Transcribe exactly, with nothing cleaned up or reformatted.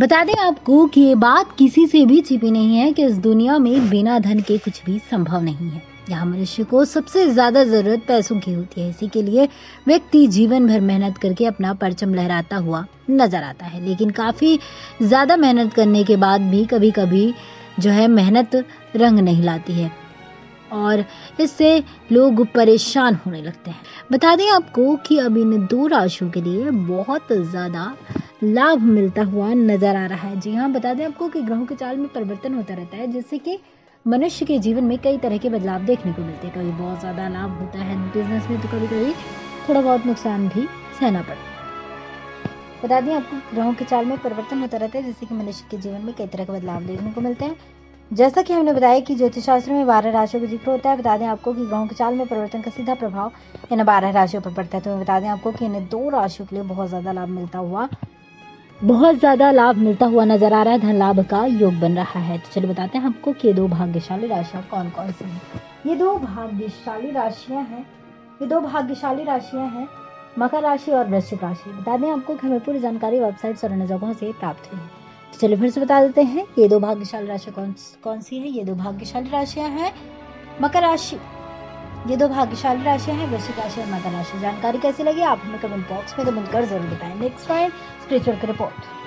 बता दें आपको कि ये बात किसी से भी छिपी नहीं है कि इस दुनिया में बिना धन के कुछ भी संभव नहीं है। यहाँ मनुष्य को सबसे ज्यादा जरूरत पैसों की होती है। इसी के लिए व्यक्ति जीवन भर मेहनत करके अपना परचम लहराता हुआ नजर आता है, लेकिन काफी ज्यादा मेहनत करने के बाद भी कभी कभी जो है मेहनत रंग नहीं लाती है और इससे लोग परेशान होने लगते हैं। बता दें आपको कि अब इन दो राशियों के लिए बहुत ज़्यादा लाभ मिलता हुआ नजर आ रहा है। जी हाँ, बता दें आपको कि ग्रहों के चाल में परिवर्तन होता रहता है, जिससे कि मनुष्य के जीवन में कई तरह के बदलाव देखने को मिलते हैं। कभी बहुत ज़्यादा लाभ होता है बिजनेस में, तो कभी कभी थोड़ा बहुत नुकसान भी सहना पड़ता है। बता दें आपको ग्रहों के चाल में परिवर्तन होता रहता है, जिससे कि मनुष्य के जीवन में कई तरह के बदलाव देखने को मिलते हैं। जैसा कि हमने बताया कि ज्योतिष शास्त्र में बारह राशियों का जिक्र होता है, बता दें आपको कि ग्रहों के चाल में परिवर्तन का सीधा प्रभाव इन बारह राशियों पर पड़ता है। तो बता दें आपको कि इन दो राशियों के लिए बहुत ज्यादा लाभ मिलता हुआ बहुत ज्यादा लाभ मिलता हुआ नजर आ रहा है। धन लाभ का योग बन रहा है। तो चलिए बताते हैं आपको कि ये दो भाग्यशाली राशियां कौन कौन सी हैं। ये दो भाग्यशाली राशियां हैं ये दो भाग्यशाली राशियां हैं मकर राशि और वृश्चिक राशि। बता दें आपको कि हमें पूरी जानकारी वेबसाइट सर्वनाश से प्राप्त हुई है। तो चलिए फिर से बता देते हैं, ये दो भाग्यशाली राशियां कौन कौन सी है। ये दो भाग्यशाली राशियां हैं मकर राशि, ये दो भाग्यशाली राशियां हैं वृश्चिक राशि और मकर राशि। जानकारी कैसी लगी आप हमें कमेंट बॉक्स में कमेंट कर जरूर बताएं। नेक्स्ट नाइन स्पिरिचुअल की रिपोर्ट।